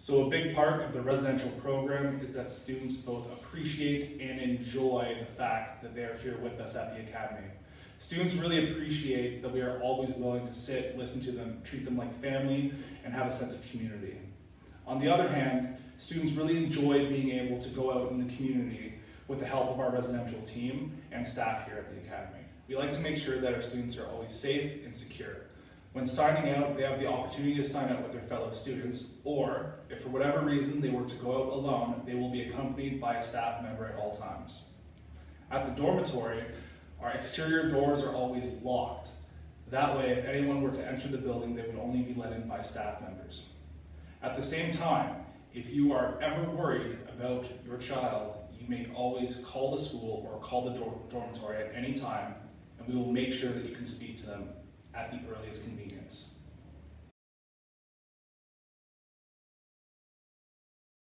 So a big part of the residential program is that students both appreciate and enjoy the fact that they are here with us at the academy. Students really appreciate that we are always willing to sit, listen to them, treat them like family, and have a sense of community. On the other hand, students really enjoy being able to go out in the community with the help of our residential team and staff here at the academy. We like to make sure that our students are always safe and secure. When signing out, they have the opportunity to sign out with their fellow students, or if for whatever reason they were to go out alone, they will be accompanied by a staff member at all times. At the dormitory, our exterior doors are always locked. That way, if anyone were to enter the building, they would only be let in by staff members. At the same time, if you are ever worried about your child, you may always call the school or call the dormitory at any time, and we will make sure that you can speak to them at the earliest convenience.